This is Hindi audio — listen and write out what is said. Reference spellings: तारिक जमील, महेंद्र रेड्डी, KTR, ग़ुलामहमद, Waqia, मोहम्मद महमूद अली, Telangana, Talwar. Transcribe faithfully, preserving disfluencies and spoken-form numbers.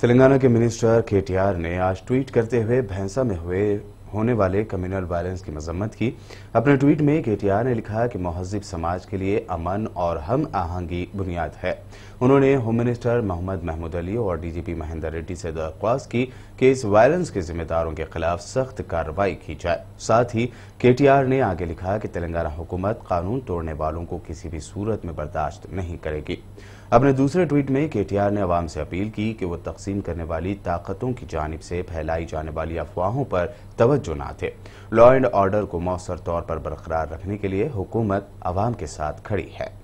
तेलंगाना के मिनिस्टर केटीआर ने आज ट्वीट करते हुए भैंसा में हुए होने वाले कम्युनल वायलेंस की मजम्मत की। अपने ट्वीट में केटीआर ने लिखा कि मुहज्जिब समाज के लिए अमन और हम आहंगी बुनियाद है। उन्होंने होम मिनिस्टर मोहम्मद महमूद अली और डीजीपी महेंद्र रेड्डी से दरख्वास्त की कि इस वायलेंस के जिम्मेदारों के खिलाफ सख्त कार्रवाई की जाए। साथ ही केटीआर ने आगे लिखा कि तेलंगाना हुकूमत कानून तोड़ने वालों को किसी भी सूरत में बर्दाश्त नहीं करेगी। अपने दूसरे ट्वीट में केटीआर ने आवाम से अपील की कि वो तकसीम करने वाली ताकतों की जानिब से फैलाई जाने वाली अफवाहों पर तवज्जो ना दें। लॉ एंड ऑर्डर को मौसर तौर पर बरकरार रखने के लिए हुकूमत आवाम के साथ खड़ी है।